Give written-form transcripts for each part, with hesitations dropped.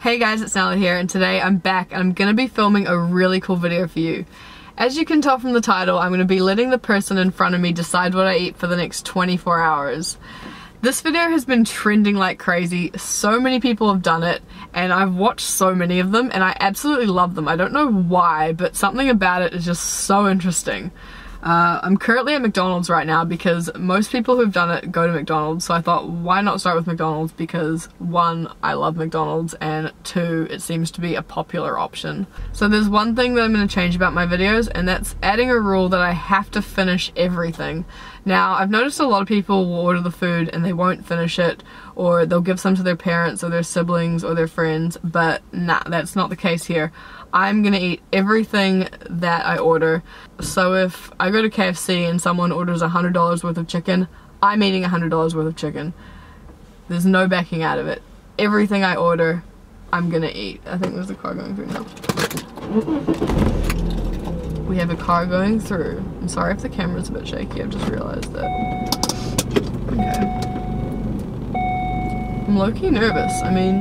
Hey guys, it's Nala here, and today I'm back and I'm gonna be filming a really cool video for you. As you can tell from the title, I'm gonna be letting the person in front of me decide what I eat for the next 24 hours. This video has been trending like crazy. So many people have done it, and I've watched so many of them, and I absolutely love them. I don't know why, but something about it is just so interesting. I'm currently at McDonald's right now because most people who've done it go to McDonald's, so I thought, why not start with McDonald's? Because one, I love McDonald's, and two, it seems to be a popular option. So there's one thing that I'm going to change about my videos, and that's adding a rule that I have to finish everything. Now, I've noticed a lot of people will order the food and they won't finish it, or they'll give some to their parents or their siblings or their friends, but nah, that's not the case here. I'm gonna eat everything that I order. So if I go to KFC and someone orders $100 worth of chicken, I'm eating $100 worth of chicken. There's no backing out of it. Everything I order, I'm gonna eat. I think there's a car going through now. We have a car going through. I'm sorry if the camera's a bit shaky, I've just realized that. Okay. I'm low-key nervous. I mean,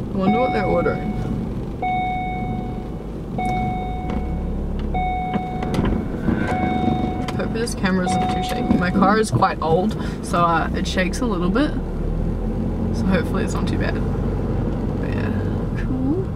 I wonder what they're ordering. Hope this camera isn't too shaky. My car is quite old, so it shakes a little bit. So hopefully it's not too bad. But yeah, cool.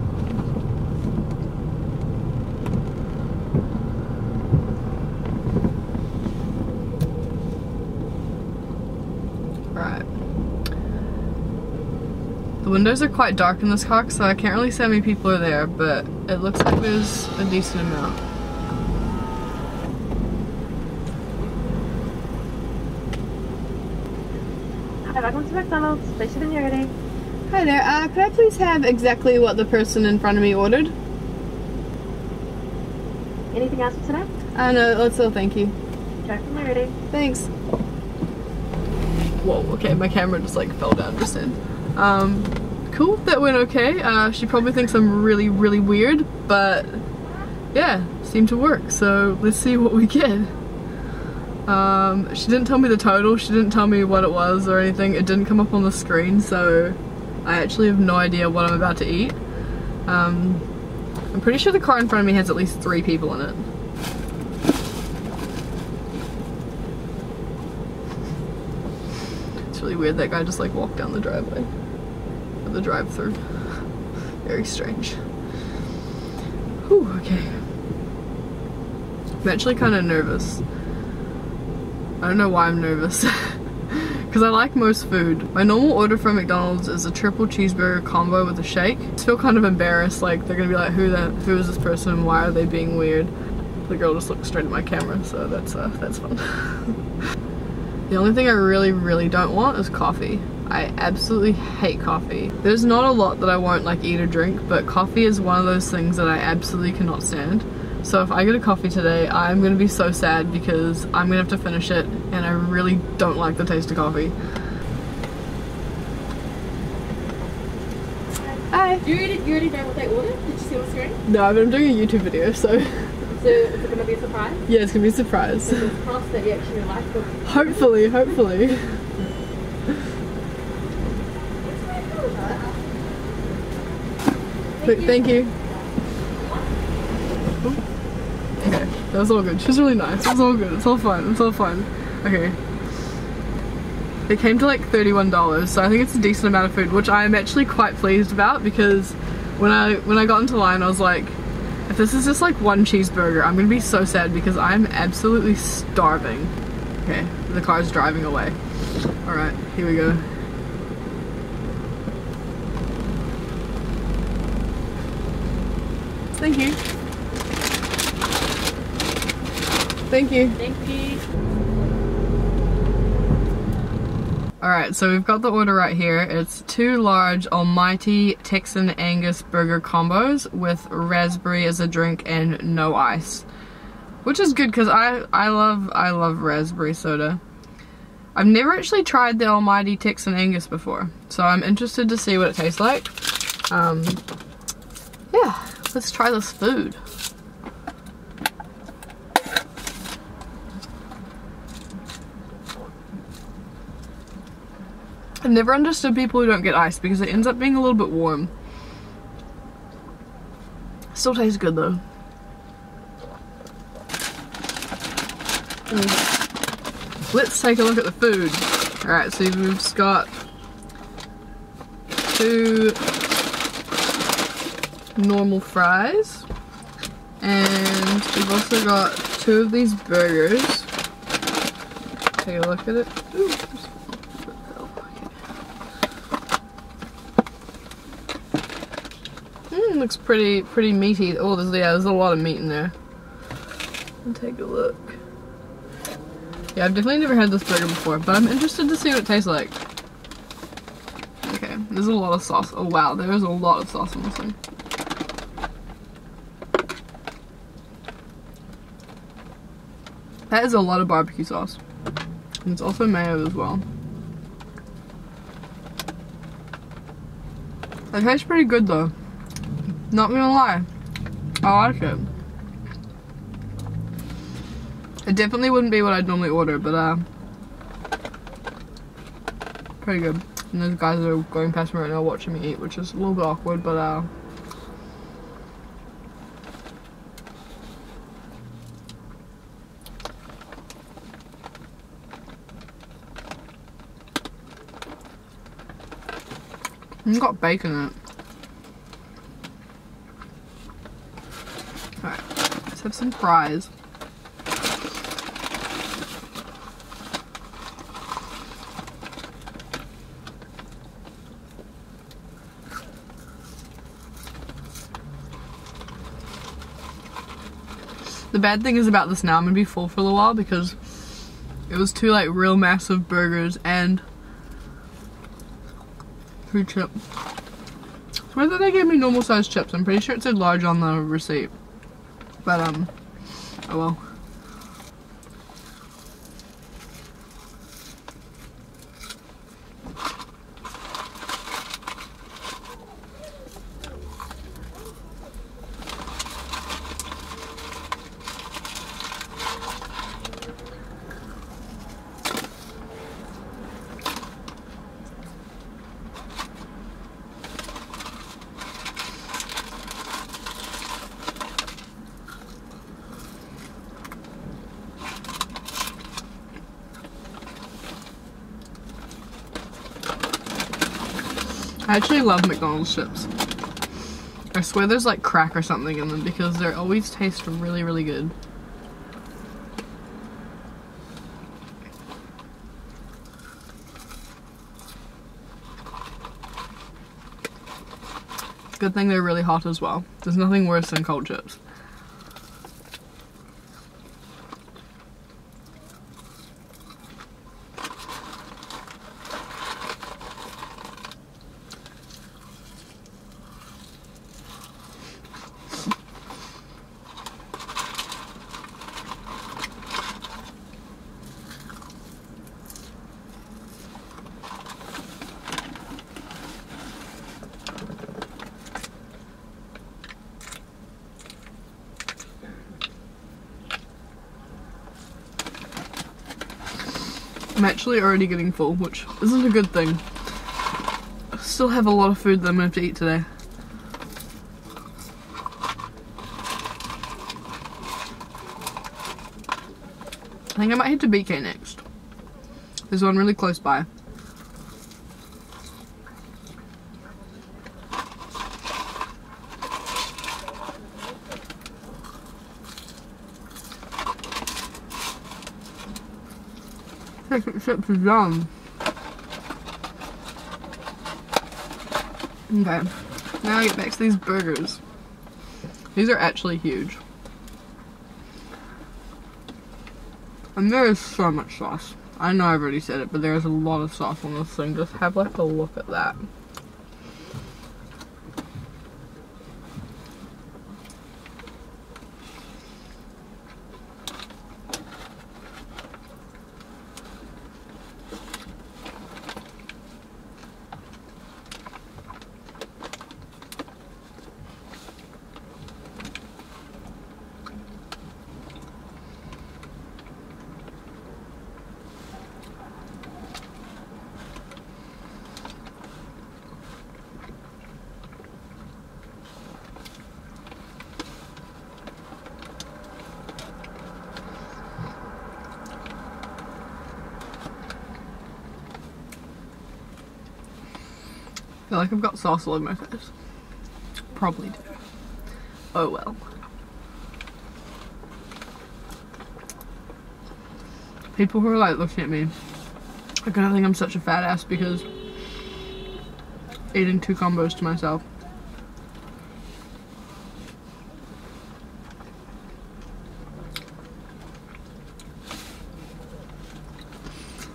The windows are quite dark in this car, so I can't really see how many people are there, but it looks like there's a decent amount. Hi, welcome to McDonald's. Place your order. Hi there, could I please have exactly what the person in front of me ordered? Anything else for tonight? No, that's all, thank you. Check from your order. Thanks. Whoa, okay, my camera just like fell down just then. Cool, that went okay. She probably thinks I'm really weird, but yeah, seemed to work, so let's see what we get. She didn't tell me the total, she didn't tell me what it was or anything, it didn't come up on the screen, so I actually have no idea what I'm about to eat. I'm pretty sure the car in front of me has at least 3 people in it. Really weird, that guy just like walked down the driveway at the drive-thru. Very strange. Whew, okay. I'm actually kind of nervous. I don't know why I'm nervous because I like most food. My normal order from McDonald's is a triple cheeseburger combo with a shake. I feel kind of embarrassed, like they're gonna be like, who is this person and why are they being weird? The girl just looked straight at my camera, so that's fun. The only thing I really don't want is coffee. I absolutely hate coffee. There's not a lot that I won't like eat or drink, but coffee is one of those things that I absolutely cannot stand. So if I get a coffee today, I'm gonna be so sad because I'm gonna have to finish it, and I really don't like the taste of coffee. Hi. You already know what they ordered? Did you see on the screen? No, but I'm doing a YouTube video, so. So is it going to be a surprise? Yeah, it's going to be a surprise. So it's a surprise that you actually like it. Hopefully, hopefully. Thank you. Oh. Okay, that was all good. She was really nice. It was all good. It's all fine. It's all fine. Okay. It came to like $31, so I think it's a decent amount of food, which I am actually quite pleased about because when I got into line, I was like, if this is just like one cheeseburger, I'm gonna be so sad because I'm absolutely starving. Okay, the car's driving away. Alright, here we go. Thank you. Thank you. Thank you. Alright, so we've got the order right here. It's 2 large Almighty Texan Angus burger combos with raspberry as a drink and no ice. Which is good because I love raspberry soda. I've never actually tried the Almighty Texan Angus before, so I'm interested to see what it tastes like. Yeah, let's try this food. I've never understood people who don't get ice because it ends up being a little bit warm. Still tastes good though. Let's take a look at the food. Alright, so we've got two normal fries, and we've also got two of these burgers. Take a look at it. Ooh, looks pretty meaty. Oh, there's a lot of meat in there. I'll take a look. Yeah, I've definitely never had this burger before, but I'm interested to see what it tastes like. Okay, there's a lot of sauce. Oh wow, there is a lot of sauce on this one. That is a lot of barbecue sauce. And it's also mayo as well. It tastes pretty good though. Not gonna lie. I like it. It definitely wouldn't be what I'd normally order, but pretty good. And those guys are going past me right now watching me eat, which is a little bit awkward, but it's got bacon in it. Alright, let's have some fries. The bad thing is about this now, I'm gonna be full for a little while because it was two like real massive burgers and three chips. I swear that they gave me normal sized chips. I'm pretty sure it said large on the receipt. But oh well. I actually love McDonald's chips. I swear there's like crack or something in them because they always taste really, really good. Good thing they're really hot as well. There's nothing worse than cold chips. I'm actually already getting full, which isn't a good thing. I still have a lot of food that I'm gonna have to eat today. I think I might head to BK next. There's one really close by. Chips is yum. Okay, now I get back to these burgers. These are actually huge. And there is so much sauce. I know I've already said it, but there is a lot of sauce on this thing. Just have like a look at that. feel like I've got sauce all over my face. Probably do. Oh well. People who are like looking at me are gonna think I'm such a fat ass because eating two combos to myself.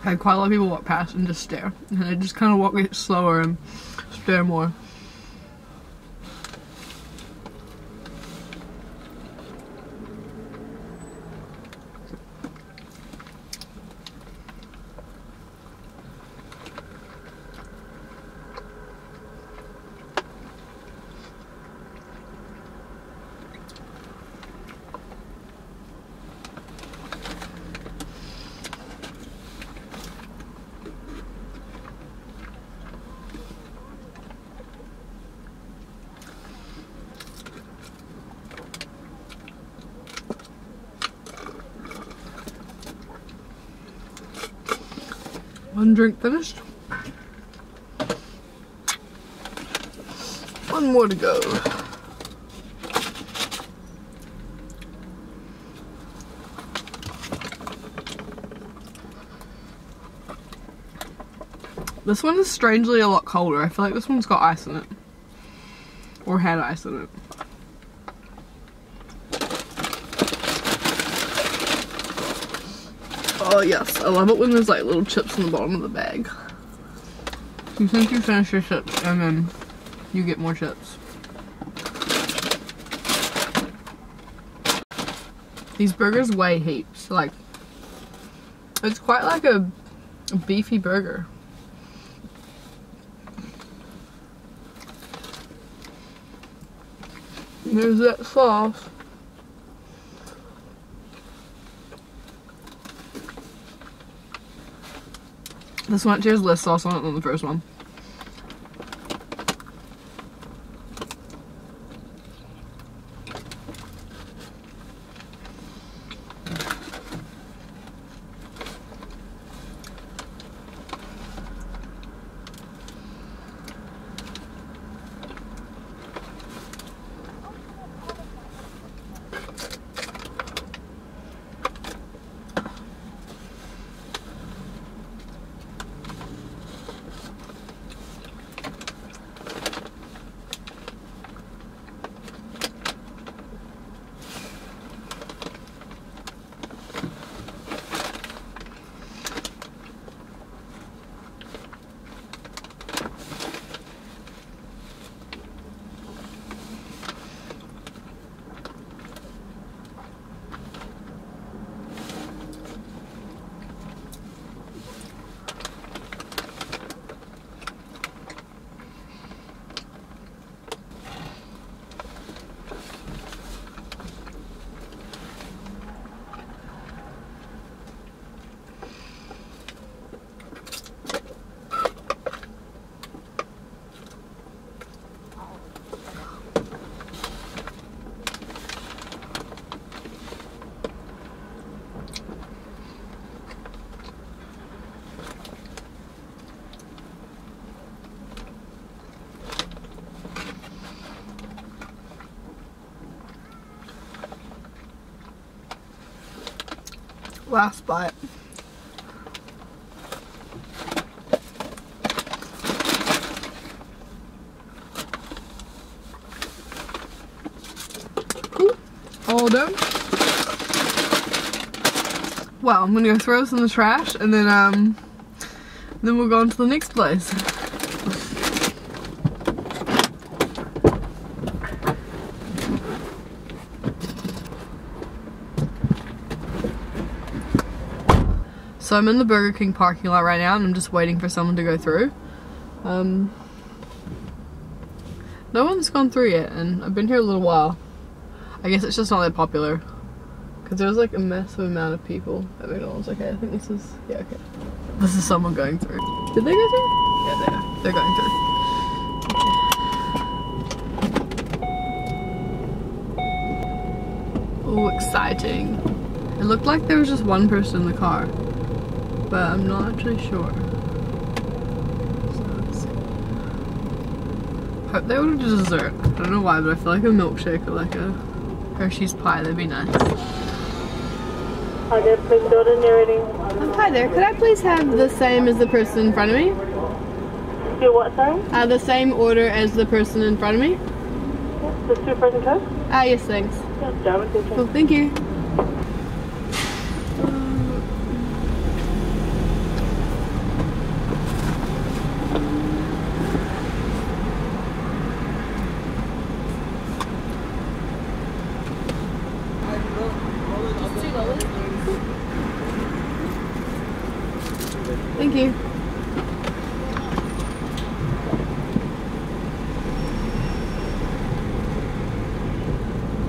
I had quite a lot of people walk past and just stare, and I just kind of walk it slower and stare more. One drink finished. One more to go. This one is strangely a lot colder. I feel like this one's got ice in it. Or had ice in it. Oh yes, I love it when there's like little chips in the bottom of the bag. You think you finish your chips and then you get more chips. These burgers weigh heaps, like it's quite like a beefy burger. There's that sauce. This one actually has less sauce on it than the first one. Last bite. Ooh, all done. Well, I'm gonna go throw this in the trash and then we'll go on to the next place. So I'm in the Burger King parking lot right now and I'm just waiting for someone to go through. No one's gone through yet and I've been here a little while. I guess it's just not that popular because there's like a massive amount of people at McDonald's. Okay, I think this is, yeah, okay. This is someone going through. Did they go through? Yeah, they are. They're going through. Oh, exciting. It looked like there was just one person in the car, but I'm not actually sure. So let's see. hope they ordered a dessert. I don't know why, but I feel like a milkshake or like a Hershey's pie, that'd be nice. Hi there, could I please have the same as the person in front of me? Do what, sorry? The same order as the person in front of me. The two-person coke? Ah, yes, thanks. Yeah, cool, thank you. Thank you.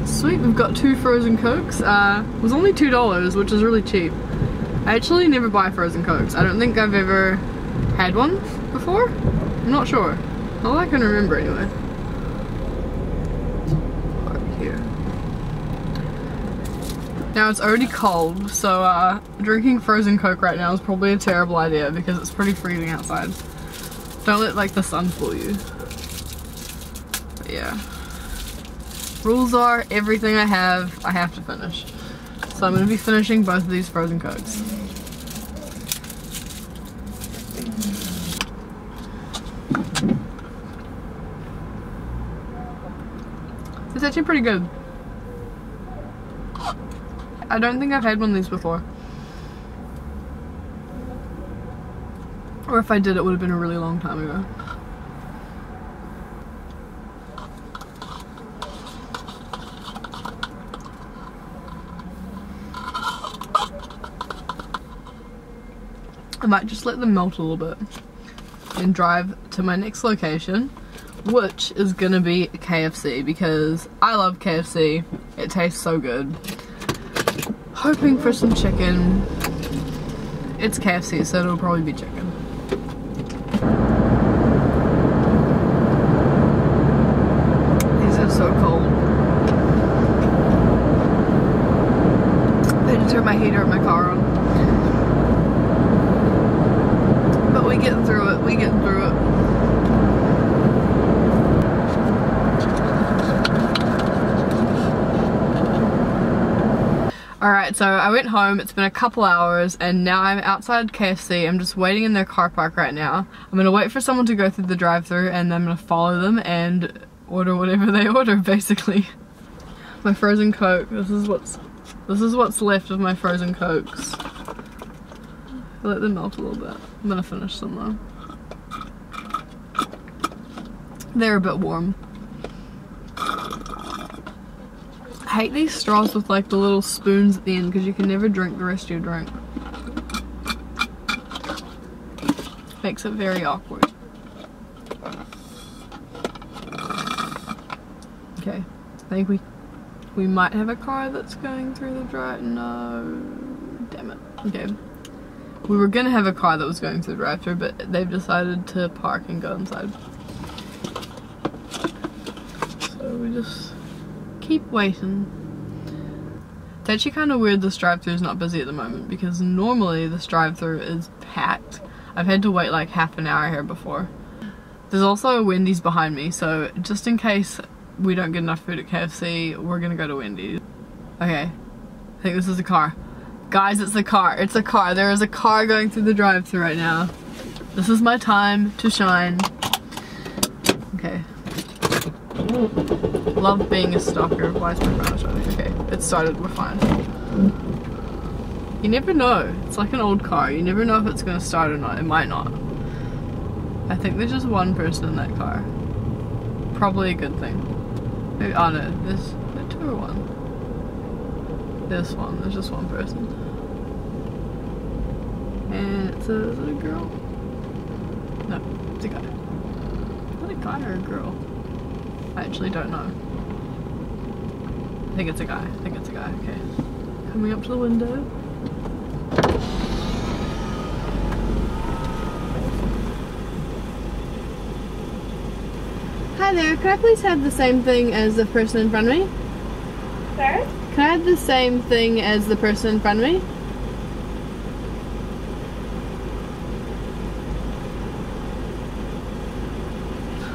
Sweet, we've got two frozen cokes. It was only $2, which is really cheap. I actually never buy frozen cokes. I don't think I've ever had one before. I'm not sure. All I can remember anyway. Right here. Now it's already cold, so drinking frozen coke right now is probably a terrible idea because it's pretty freezing outside. Don't let like the sun fool you. But yeah. Rules are, everything I have to finish. So I'm going to be finishing both of these frozen cokes. It's actually pretty good. I don't think I've had one of these before. Or if I did, it would have been a really long time ago. I might just let them melt a little bit and drive to my next location, which is gonna be KFC because I love KFC. It tastes so good. Hoping for some chicken. It's KFC, so it'll probably be chicken. These are so cold. I had to turn my heater in my car on. We get through it, we get through it. Alright, so I went home, it's been a couple hours, and now I'm outside KFC. I'm just waiting in their car park right now. I'm gonna wait for someone to go through the drive-thru, and I'm gonna follow them and order whatever they order, basically. My frozen coke, this is what's left of my frozen cokes. I'll let them melt a little bit. I'm gonna finish some though. They're a bit warm. I hate these straws with like the little spoons at the end because you can never drink the rest of your drink. Makes it very awkward. Okay, I think we might have a car that's going through the drive. No, damn it. Okay. We were gonna have a car that was going through the drive-thru, but they've decided to park and go inside. So we just keep waiting. It's actually kind of weird this drive-thru is not busy at the moment because normally this drive-thru is packed. I've had to wait like half an hour here before. There's also a Wendy's behind me, so just in case we don't get enough food at KFC, we're gonna go to Wendy's. Okay, I think this is the car. Guys, it's a car. It's a car. There is a car going through the drive-thru right now. This is my time to shine. Okay. Ooh. Love being a stalker. Why is my phone shining? Okay, it started. We're fine. You never know. It's like an old car. You never know if it's going to start or not. It might not. I think there's just one person in that car. Probably a good thing. Maybe, oh no, there's a two or one. This one, there's just one person. And it's a girl. No, it's a guy. Is that a guy or a girl? I actually don't know. I think it's a guy. I think it's a guy. Okay. Coming up to the window. Hi there, could I please have the same thing as the person in front of me? Sir? Can I have the same thing as the person in front of me?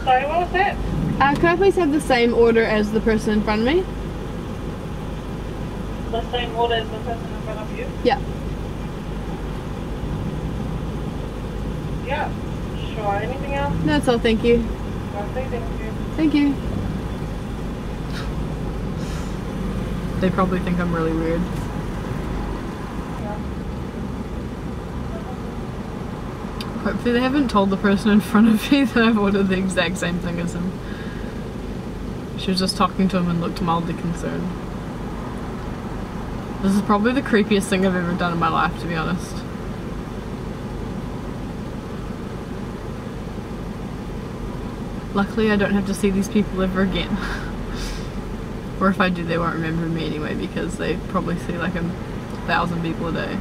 Sorry, what was it? Could I please have the same order as the person in front of me? The same order as the person in front of you? Yeah. Yeah, sure. Anything else? No, that's all. Thank you. Okay, thank you. Thank you. They probably think I'm really weird. Hopefully they haven't told the person in front of me that I've ordered the exact same thing as him. She was just talking to him and looked mildly concerned. This is probably the creepiest thing I've ever done in my life, to be honest. Luckily I don't have to see these people ever again. Or if I do, they won't remember me anyway, because they probably see like 1,000 people a day.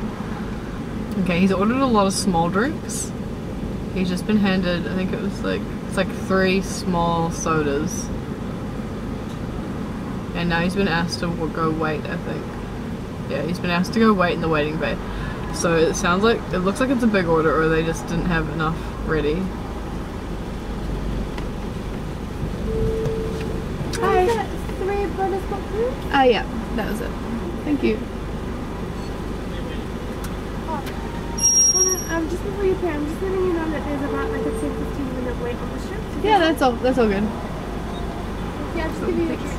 Okay, he's ordered a lot of small drinks. He's just been handed, I think it was like, it's like 3 small sodas. And now he's been asked to go wait, I think. Yeah, he's been asked to go wait in the waiting bay. So it sounds like, it looks like it's a big order, or they just didn't have enough ready. Hi. Oh yeah, that was it. Thank you. Just before you pay, I'm just letting you know that there's about like a 10-15 minute wait on the ship. So yeah, that's all good. Yeah, I'll just give you the check.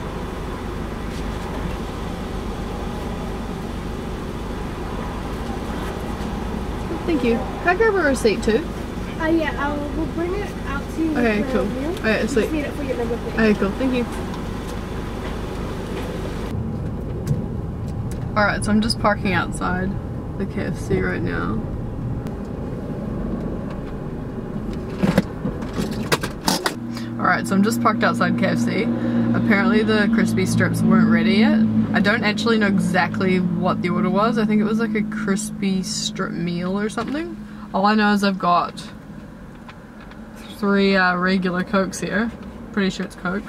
Thank you. Can I grab a receipt too? Yeah, we'll bring it out to you. Okay, cool. Alright, sweet. Just need it for your number, please. Okay, cool. Thank you. Alright, so I'm just parking outside the KFC right now. Alright, so I'm just parked outside KFC. Apparently the crispy strips weren't ready yet. I don't actually know exactly what the order was. I think it was like a crispy strip meal or something. All I know is I've got 3 regular Cokes here. Pretty sure it's Coke.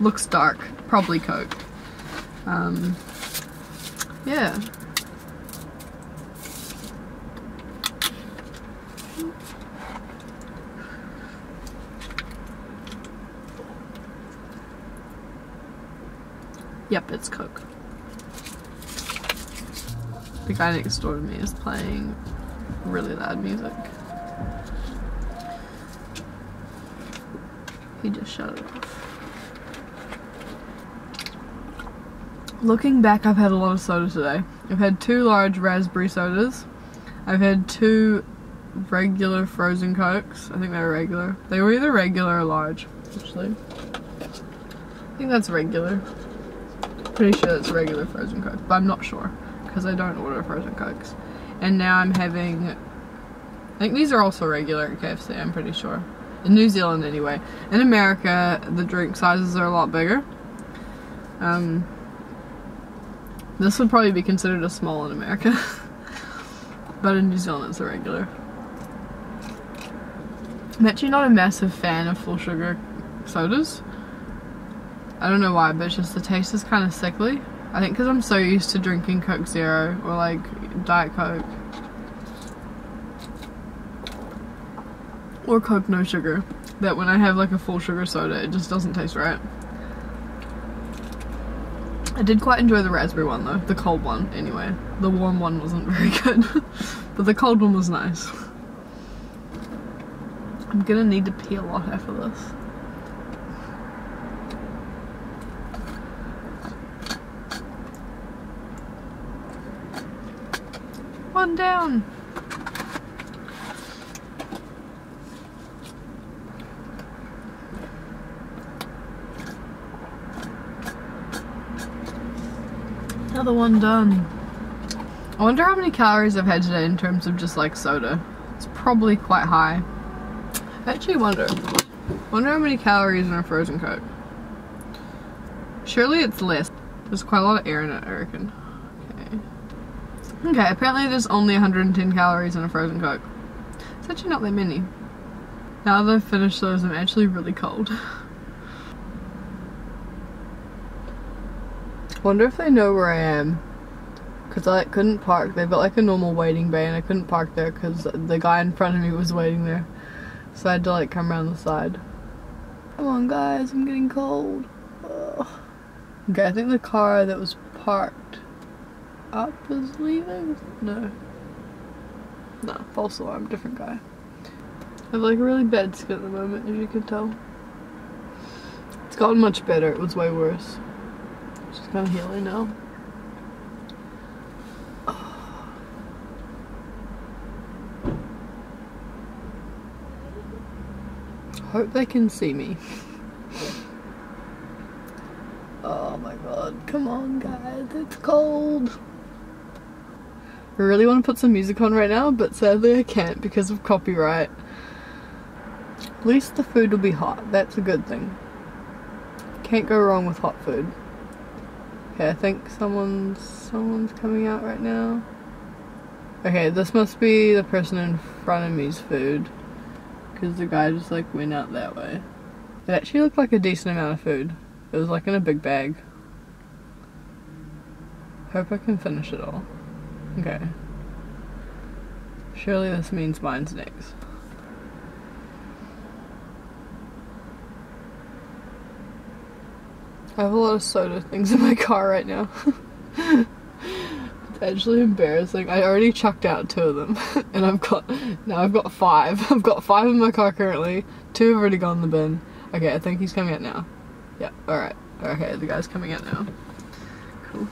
Looks dark. Probably Coke. Yeah. Yep, it's Coke. The guy next door to me is playing really loud music. He just shut it off. Looking back, I've had a lot of soda today. I've had 2 large raspberry sodas. I've had 2 regular frozen Cokes. I think they were regular. They were either regular or large, actually. I think that's regular. Pretty sure it's regular frozen Coke, but I'm not sure because I don't order frozen Cokes. And now I'm having, I think these are also regular at KFC, I'm pretty sure. In New Zealand anyway. In America, the drink sizes are a lot bigger. This would probably be considered a small in America. But in New Zealand it's a regular. I'm actually not a massive fan of full sugar sodas. I don't know why, but it's just the taste is kind of sickly. I think because I'm so used to drinking Coke Zero or like Diet Coke. Or Coke no sugar. That when I have like a full sugar soda, it just doesn't taste right. I did quite enjoy the raspberry one though. The cold one, anyway. The warm one wasn't very good. But the cold one was nice. I'm gonna need to pee a lot after this. One down. Another one done. I wonder how many calories I've had today in terms of just like soda. It's probably quite high. I actually wonder how many calories in a frozen Coke. Surely it's less. There's quite a lot of air in it, I reckon. Okay, apparently there's only 110 calories in a frozen Coke. It's actually not that many. Now that I've finished those, I'm actually really cold. Wonder if they know where I am. Because I couldn't park. They've got like a normal waiting bay and I couldn't park there because the guy in front of me was waiting there. So I had to like come around the side. Come on guys, I'm getting cold. Ugh. Okay, I think the car that was parked up is leaving? No, false alarm, different guy. I have like a really bad skin at the moment, as you can tell. It's gotten much better, it was way worse. It's just kind of healing now. Hope they can see me. Oh my god, come on guys, it's cold. I really want to put some music on right now, but sadly I can't because of copyright. At least the food will be hot, that's a good thing. Can't go wrong with hot food. Okay, I think someone's coming out right now. Okay, this must be the person in front of me's food. Because the guy just like went out that way. It actually looked like a decent amount of food. It was like in a big bag. Hope I can finish it all. Okay. Surely this means mine's next. I have a lot of soda things in my car right now. It's actually embarrassing. I already chucked out 2 of them and now I've got 5. I've got 5 in my car currently. 2 have already gone in the bin. Okay, I think he's coming out now. Yeah, alright. Okay, the guy's coming out now. Cool.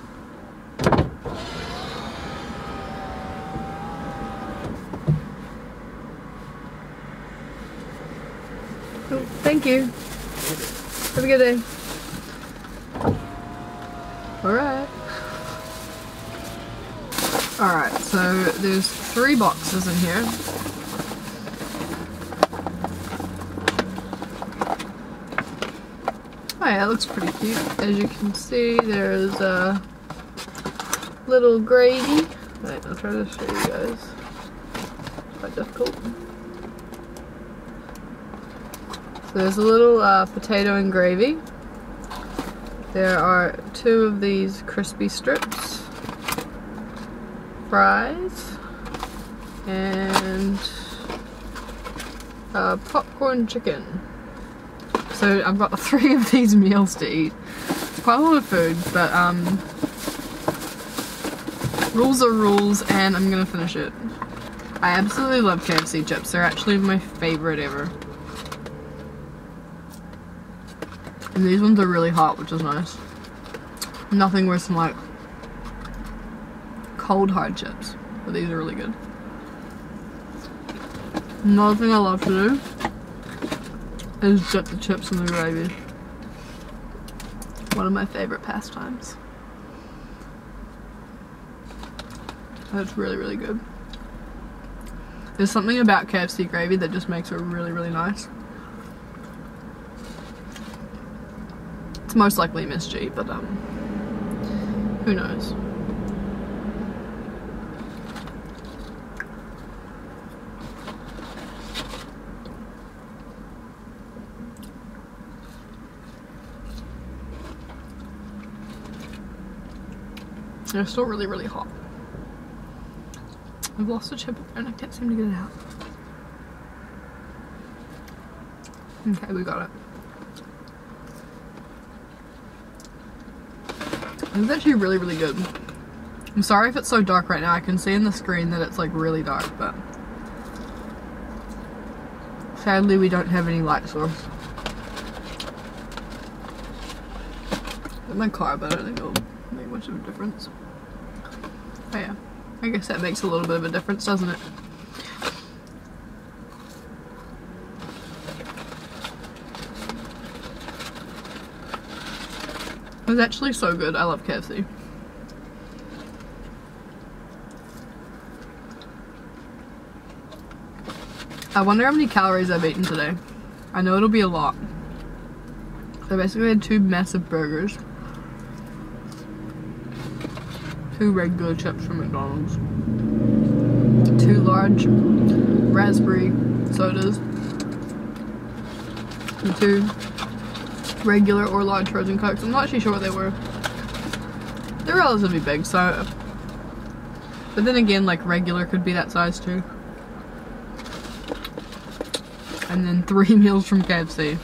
Cool. Thank you. Have a good day. Alright. Alright, so there's 3 boxes in here. Oh yeah, it looks pretty cute. As you can see, there's a little gravy. Wait, I'll try to show you guys. It's quite difficult. So there's a little potato and gravy. There are 2 of these crispy strips, fries, and popcorn chicken. So I've got 3 of these meals to eat. It's quite a lot of food, but rules are rules, and I'm gonna finish it. I absolutely love KFC chips. They're actually my favorite ever. And these ones are really hot, which is nice. Nothing worse than like cold hard chips, but these are really good. Another thing I love to do is dip the chips in the gravy. One of my favorite pastimes. That's really, really good. There's something about KFC gravy that just makes it really, really nice. It's most likely MSG, but who knows. They're still really, really hot. I've lost a chip and I can't seem to get it out. Okay, we got it. It's actually really, really good. I'm sorry if it's so dark right now. I can see in the screen that it's like really dark, but sadly we don't have any light source. In my car, but I don't think it'll make much of a difference. Oh yeah, I guess that makes a little bit of a difference, doesn't it? It's actually so good. I love KFC. I wonder how many calories I've eaten today. I know it'll be a lot. So basically I had 2 massive burgers, 2 regular chips from McDonald's, 2 large raspberry sodas, and 2 regular or large frozen cokes. I'm not actually sure what they were. They're relatively big, so. But then again, like regular could be that size too. And then 3 meals from KFC.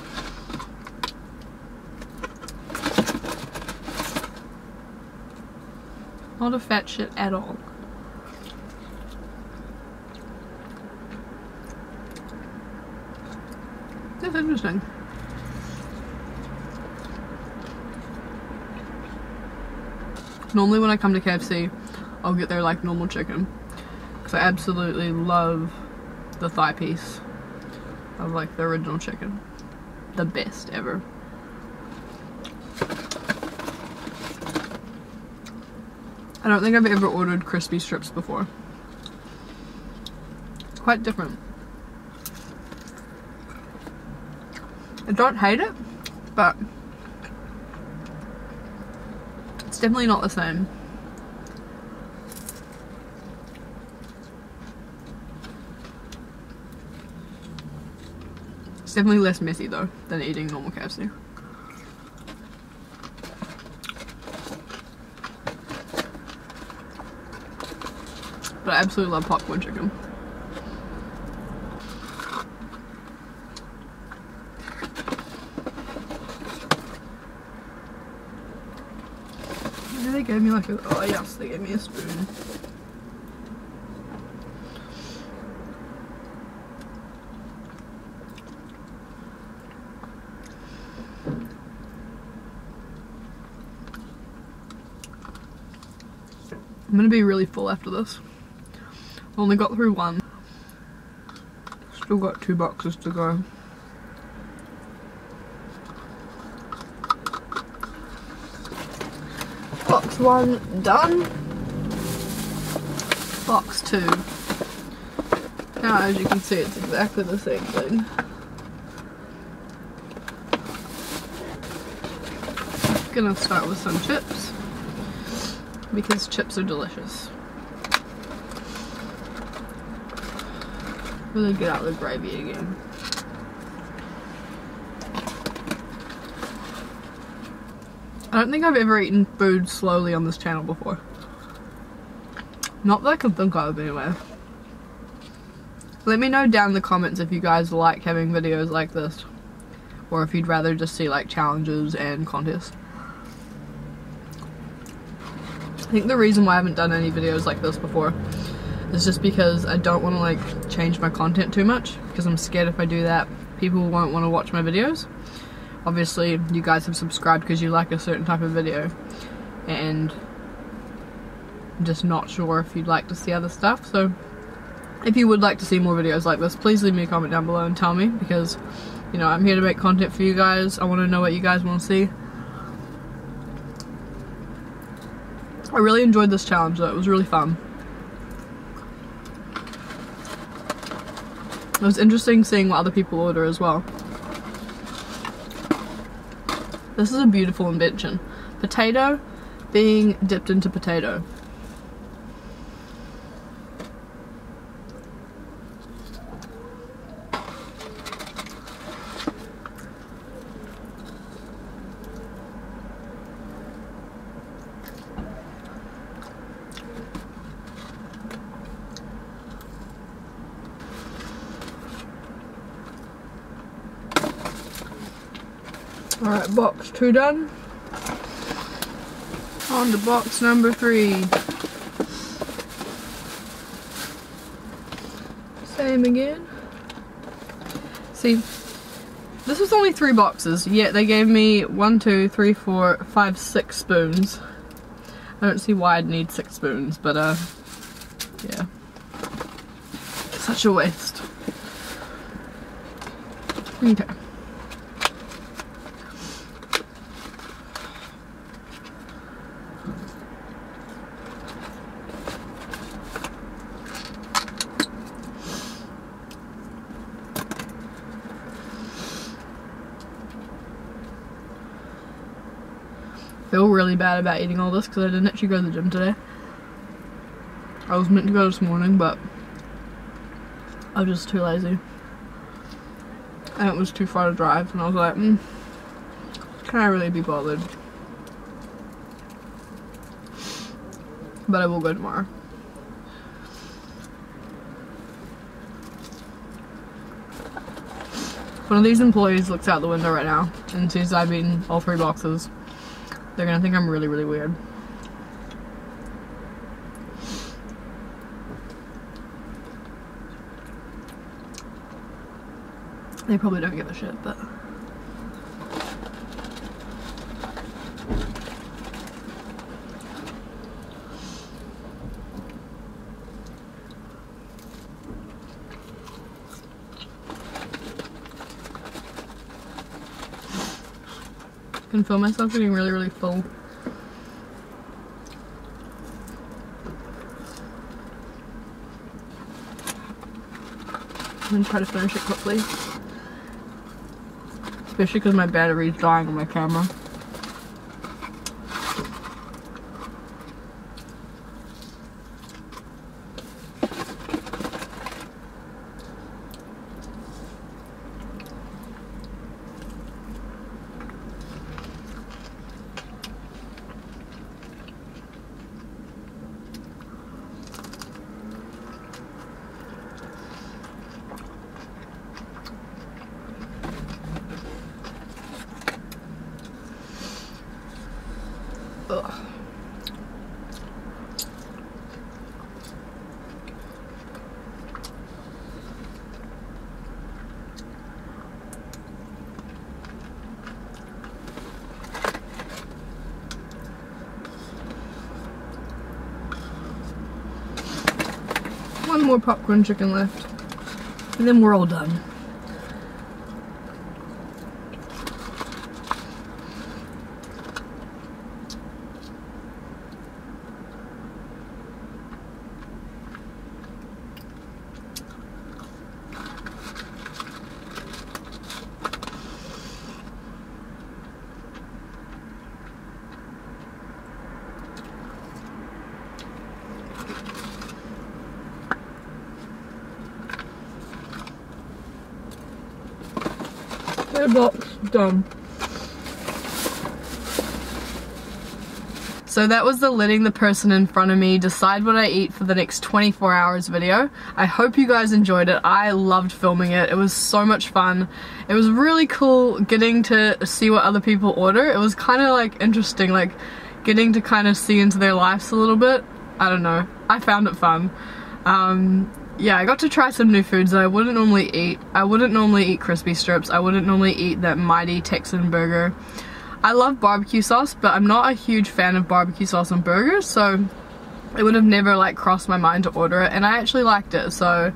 Not a fat shit at all. That's interesting. Normally when I come to KFC, I'll get their like normal chicken, because I absolutely love the thigh piece of like the original chicken. The best ever. I don't think I've ever ordered crispy strips before. It's quite different. I don't hate it, but it's definitely not the same. It's definitely less messy though than eating normal KFC. But I absolutely love popcorn chicken. They gave me like a, oh yes, they gave me a spoon. I'm gonna be really full after this. I've only got through one. Still got 2 boxes to go. Box 1 done. Box 2. Now as you can see, it's exactly the same thing. I'm gonna start with some chips, because chips are delicious. Really get out the gravy again. I don't think I've ever eaten food slowly on this channel before. Not that I can think of anyway. Let me know down in the comments if you guys like having videos like this, or if you'd rather just see like challenges and contests. I think the reason why I haven't done any videos like this before is just because I don't want to like change my content too much, because I'm scared if I do that people won't want to watch my videos. Obviously you guys have subscribed because you like a certain type of video, and I'm just not sure if you'd like to see other stuff. So if you would like to see more videos like this, please leave me a comment down below and tell me, because you know I'm here to make content for you guys. I want to know what you guys want to see. I really enjoyed this challenge though, it was really fun. It was interesting seeing what other people order as well. This is a beautiful invention. Potato being dipped into potato. Alright, box 2 done. On to box number 3. Same again. See, this was only 3 boxes, yet they gave me 6 spoons. I don't see why I'd need 6 spoons, but yeah. Such a waste. Okay. Feel really bad about eating all this because I didn't actually go to the gym today. I was meant to go this morning, but I was just too lazy. And it was too far to drive, and I was like, can I really be bothered? But I will go tomorrow. One of these employees looks out the window right now and says I've eaten all 3 boxes. They're gonna think I'm really, really weird. They probably don't give a shit, but... I can feel myself getting really, really full. And try to finish it quickly. Especially because my battery's dying on my camera. Ugh. One more popcorn chicken left, and then we're all done. Box done. So that was the letting the person in front of me decide what I eat for the next 24 hours video. I hope you guys enjoyed it. I loved filming it. It was so much fun. It was really cool getting to see what other people order. It was kind of like interesting, like getting to kind of see into their lives a little bit. I don't know. I found it fun. Yeah, I got to try some new foods that I wouldn't normally eat. I wouldn't normally eat crispy strips. I wouldn't normally eat that Mighty Texan burger. I love barbecue sauce, but I'm not a huge fan of barbecue sauce on burgers, so it would have never like crossed my mind to order it, and I actually liked it, so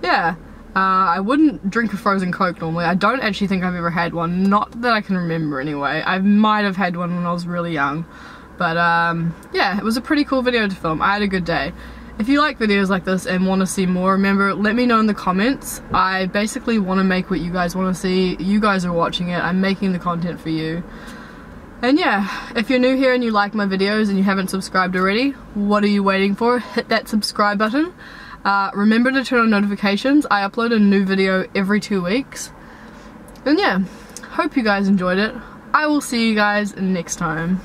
yeah. I wouldn't drink a frozen Coke normally. I don't actually think I've ever had one, not that I can remember anyway. I might have had one when I was really young, but yeah, it was a pretty cool video to film. I had a good day. If you like videos like this and want to see more, remember, let me know in the comments. I basically want to make what you guys want to see. You guys are watching it. I'm making the content for you. And yeah, if you're new here and you like my videos and you haven't subscribed already, what are you waiting for? Hit that subscribe button. Remember to turn on notifications. I upload a new video every 2 weeks. And yeah, hope you guys enjoyed it. I will see you guys next time.